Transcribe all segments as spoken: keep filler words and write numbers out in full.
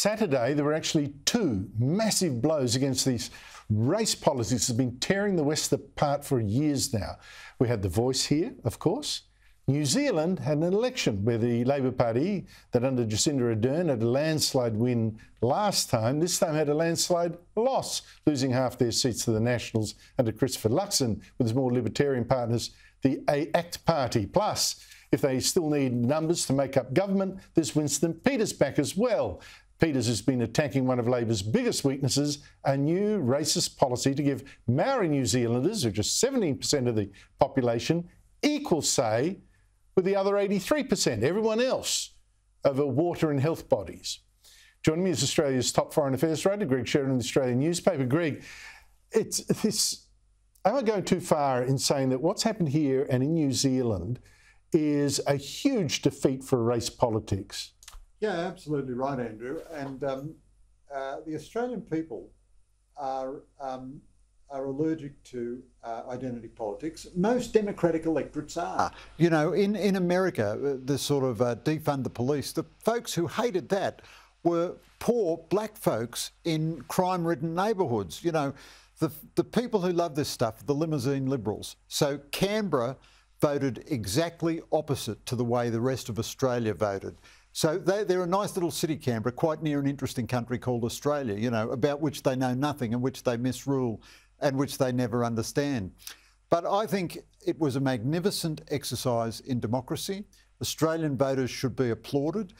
Saturday, there were actually two massive blows against these race politics that have been tearing the West apart for years now. We had The Voice here, of course. New Zealand had an election where the Labour Party, that under Jacinda Ardern had a landslide win last time, this time had a landslide loss, losing half their seats to the Nationals under Christopher Luxon with his more libertarian partners, the A C T Party. Plus, if they still need numbers to make up government, there's Winston Peters back as well. Peters has been attacking one of Labor's biggest weaknesses, a new racist policy to give Maori New Zealanders, which is seventeen percent of the population, equal say with the other eighty-three percent, everyone else, over water and health bodies. Joining me is Australia's top foreign affairs writer, Greg Sheridan, the Australian newspaper. Greg, it's this, am I going too far in saying that what's happened here and in New Zealand is a huge defeat for race politics? Yeah, absolutely right, Andrew. And um, uh, the Australian people are, um, are allergic to uh, identity politics. Most democratic electorates are. You know, in, in America, the sort of uh, defund the police, the folks who hated that were poor black folks in crime-ridden neighbourhoods. You know, the, the people who love this stuff are the limousine liberals. So Canberra voted exactly opposite to the way the rest of Australia voted. So they, they're a nice little city, Canberra, quite near an interesting country called Australia, you know, about which they know nothing and which they misrule and which they never understand. But I think it was a magnificent exercise in democracy. Australian voters should be applauded.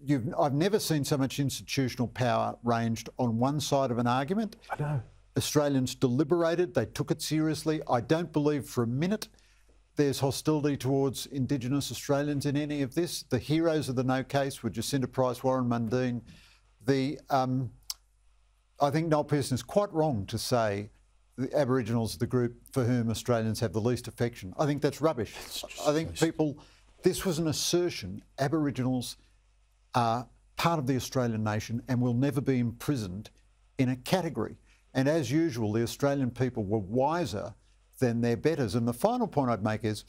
You've, I've never seen so much institutional power ranged on one side of an argument. I know. Australians deliberated. They took it seriously. I don't believe for a minute there's hostility towards Indigenous Australians in any of this. The heroes of the no case were Jacinda Price, Warren Mundine. The, um, I think Noel Pearson is quite wrong to say the Aboriginals are the group for whom Australians have the least affection. I think that's rubbish. I think people, this was an assertion. Aboriginals are part of the Australian nation and will never be imprisoned in a category. And as usual, the Australian people were wiser than their betters. And the final point I'd make is,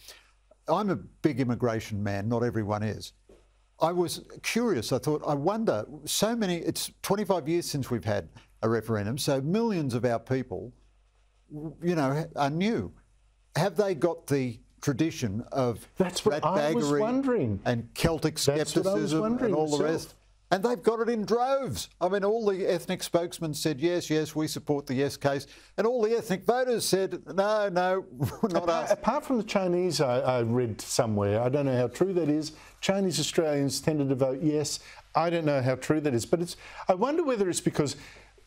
I'm a big immigration man, not everyone is. I was curious, I thought, I wonder, so many, it's twenty-five years since we've had a referendum, so millions of our people, you know, are new. Have they got the tradition of ratbaggery and Celtic scepticism and all the rest? And they've got it in droves. I mean, all the ethnic spokesmen said, yes, yes, we support the yes case. And all the ethnic voters said, no, no, not apart, us. Apart from the Chinese, I, I read somewhere, I don't know how true that is, Chinese Australians tended to vote yes. I don't know how true that is. But it's, I wonder whether it's because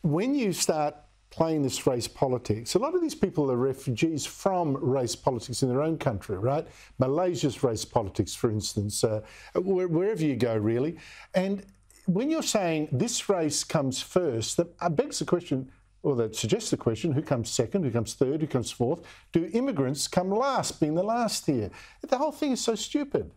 when you start playing this race politics, a lot of these people are refugees from race politics in their own country, right? Malaysia's race politics, for instance, uh, wherever you go, really. And when you're saying this race comes first, that begs the question, or that suggests the question, who comes second, who comes third, who comes fourth? Do immigrants come last, being the last here? The whole thing is so stupid.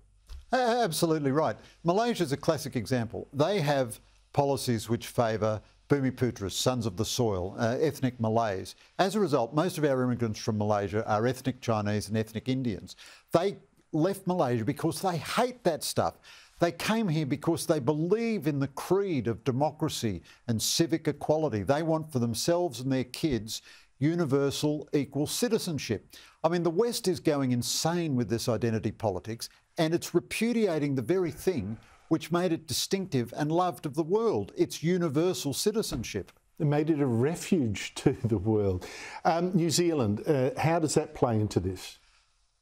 Absolutely right. Malaysia's a classic example. They have policies which favour Bumiputras, sons of the soil, uh, ethnic Malays. As a result, most of our immigrants from Malaysia are ethnic Chinese and ethnic Indians. They left Malaysia because they hate that stuff. They came here because they believe in the creed of democracy and civic equality. They want for themselves and their kids universal equal citizenship. I mean, the West is going insane with this identity politics, and it's repudiating the very thing which made it distinctive and loved of the world. It's universal citizenship. It made it a refuge to the world. Um, New Zealand, uh, how does that play into this?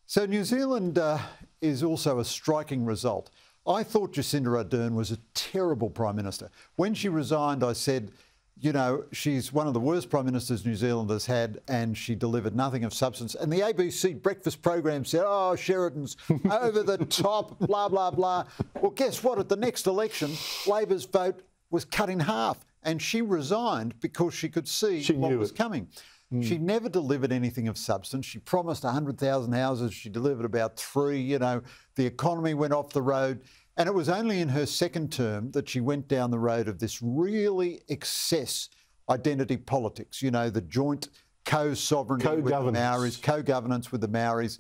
So New Zealand uh, is also a striking result. I thought Jacinda Ardern was a terrible Prime Minister. When she resigned, I said, you know, she's one of the worst Prime Ministers New Zealand has had, and she delivered nothing of substance. And the A B C breakfast program said, oh, Sheridan's over the top, blah, blah, blah. Well, guess what? At the next election, Labor's vote was cut in half, and she resigned because she could see she what was it. coming. Mm. She never delivered anything of substance. She promised one hundred thousand houses. She delivered about three, you know. The economy went off the road. And it was only in her second term that she went down the road of this really excess identity politics, you know, the joint co-sovereignty with the Maoris, co-governance with the Maoris.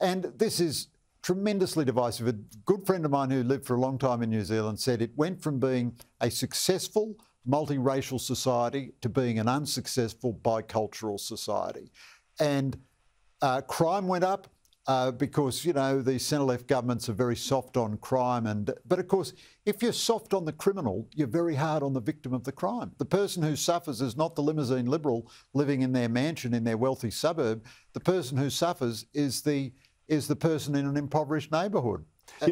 And this is tremendously divisive. A good friend of mine who lived for a long time in New Zealand said it went from being a successful multiracial society to being an unsuccessful bicultural society. And uh, crime went up uh, because, you know, the centre-left governments are very soft on crime. And But, of course, if you're soft on the criminal, you're very hard on the victim of the crime. The person who suffers is not the limousine liberal living in their mansion in their wealthy suburb. The person who suffers is the... is the person in an impoverished neighbourhood.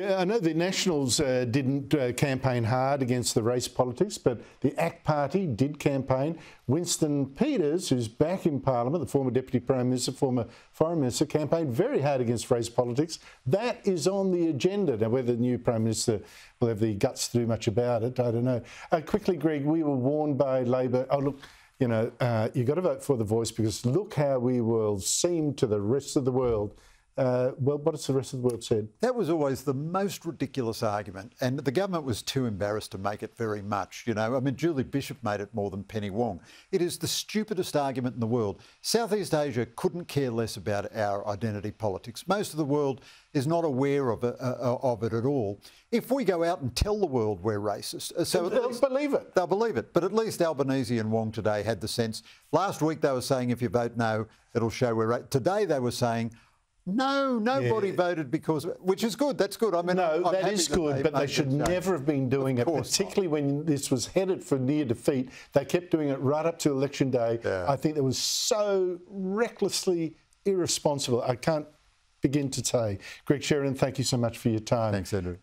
Yeah, I know the Nationals uh, didn't uh, campaign hard against the race politics, but the A C T Party did campaign. Winston Peters, who's back in Parliament, the former Deputy Prime Minister, former Foreign Minister, campaigned very hard against race politics. That is on the agenda. Now, whether the new Prime Minister will have the guts to do much about it, I don't know. Uh, quickly, Greg, we were warned by Labor... Oh, look. You know, uh, you've got to vote for The Voice because look how we will seem to the rest of the world. Uh, well, what has the rest of the world said? That was always the most ridiculous argument, and the government was too embarrassed to make it very much, you know. I mean, Julie Bishop made it more than Penny Wong. It is the stupidest argument in the world. Southeast Asia couldn't care less about our identity politics. Most of the world is not aware of it, uh, of it at all. If we go out and tell the world we're racist... So they'll believe it. They'll believe it. But at least Albanese and Wong today had the sense. Last week they were saying, if you vote no, it'll show we're racist. Today they were saying... No, nobody yeah. voted because... Which is good, that's good. I mean, no, I'm that is good, that they but they should never have been doing it, particularly not. when this was headed for near defeat. They kept doing it right up to election day. Yeah. I think that was so recklessly irresponsible. I can't begin to say. Greg Sheridan, thank you so much for your time. Thanks, Andrew.